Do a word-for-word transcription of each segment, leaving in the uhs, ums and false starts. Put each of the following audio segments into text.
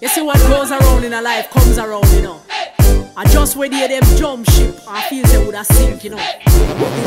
You see what goes around in a life comes around, you know. I just wait here them jump ship, I feel they would have sink, you know.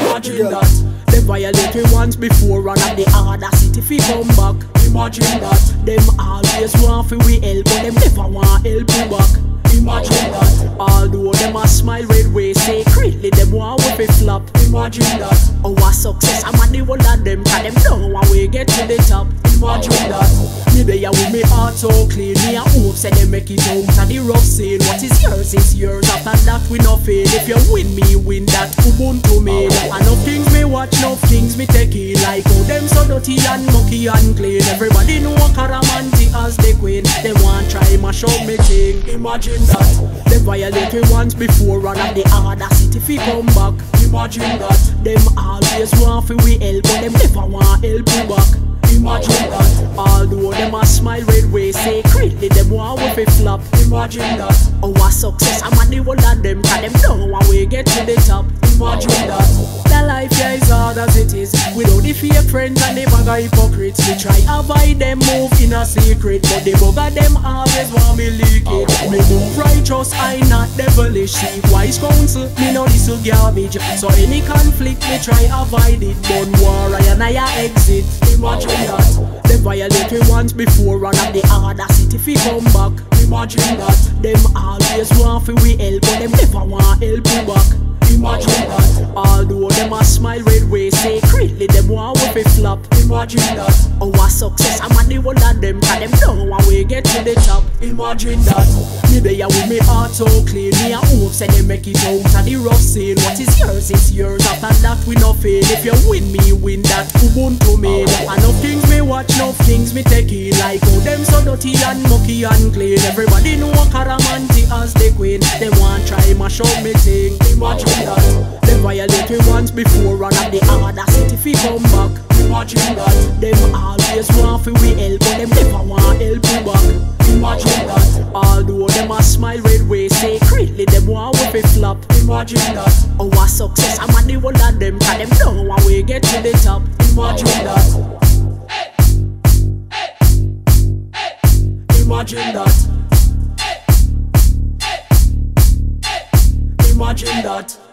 Imagine that, they violate me once before and at the audacity fi come back. Imagine that, them always want fi we help but them never want help you back. Imagine that, although them a smile red way secretly them want we fi flop. Imagine that, our success I'm at the one of them and them know how we get to the top. Imagine that, me there with me heart so clean, me a hope say they make it home to the rough scene. What is yours is yours, after that we no fail. If you win me win that Ubuntu made. And no things me watch, no things me take it, like how them so dirty and mucky and clean. Everybody know Karamanti as the queen, they want try mash up me thing. Imagine that, they violate me once before and at the audacity fi come back. Imagine that, them always want fi we help but them never want help you back. Imagine that, although them a smile red way secretly them want we fi flop. Imagine that, our success I'm at the one of them cause them know how we get to the top. Imagine that, the life yeah is hard as it is, without the fake friends and the bag of hypocrites. We try avoid them move in a secret, but the bugger them always want me leak it. Me move righteous, I not devilish, seek wise counsel, me know this is garbage. So any conflict me try avoid it, don't war I and I exit. Imagine that, they violate me once before and at the audacity fi come back. Imagine that, them always want fi we help but them never want help you back. Imagine that, although them a smile red way secretly them want we fi flop. Imagine that, our success I'm at the one of them cause them know how we get to the top. Imagine that, me there with me heart so clean, me a hope say they make it home to the rough scene. What is yours is yours, after that we no fail. If you win me win that Ubuntu made. And no things me watch, no things me take it, like how them so dirty and mucky and clean. Everybody know Karamanti as the queen, they want try mash up me thing. Imagine that, they violate me once before and at the audacity fi come back. Imagine that, them always want fi we help but them never want help you back. Imagine that, although them a smile red way secretly them want we fi flop. Imagine that, our success I'm at the one of them cause them know how we get to the top. Imagine that, hey, hey, hey. Imagine that, hey, hey, hey. Imagine that.